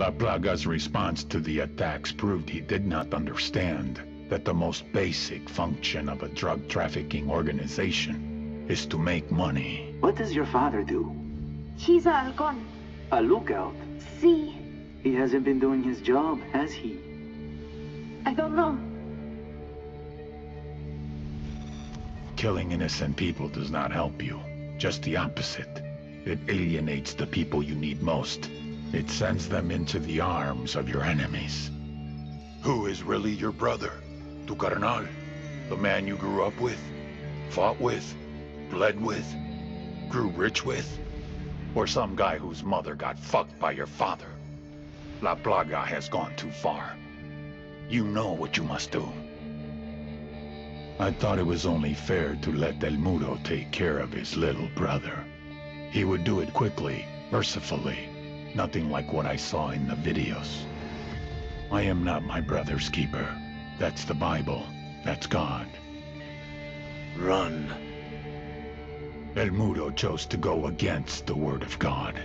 La Plaga's response to the attacks proved he did not understand that the most basic function of a drug trafficking organization is to make money. What does your father do? He's a halcón. A lookout? Sí. He hasn't been doing his job, has he? I don't know. Killing innocent people does not help you. Just the opposite. It alienates the people you need most. It sends them into the arms of your enemies. Who is really your brother? Tu carnal. The man you grew up with, fought with, bled with, grew rich with? Or some guy whose mother got fucked by your father? La Plaga has gone too far. You know what you must do. I thought it was only fair to let El Muro take care of his little brother. He would do it quickly, mercifully. Nothing like what I saw in the videos. I am not my brother's keeper. That's the Bible. That's God. Run. El Muro chose to go against the word of God.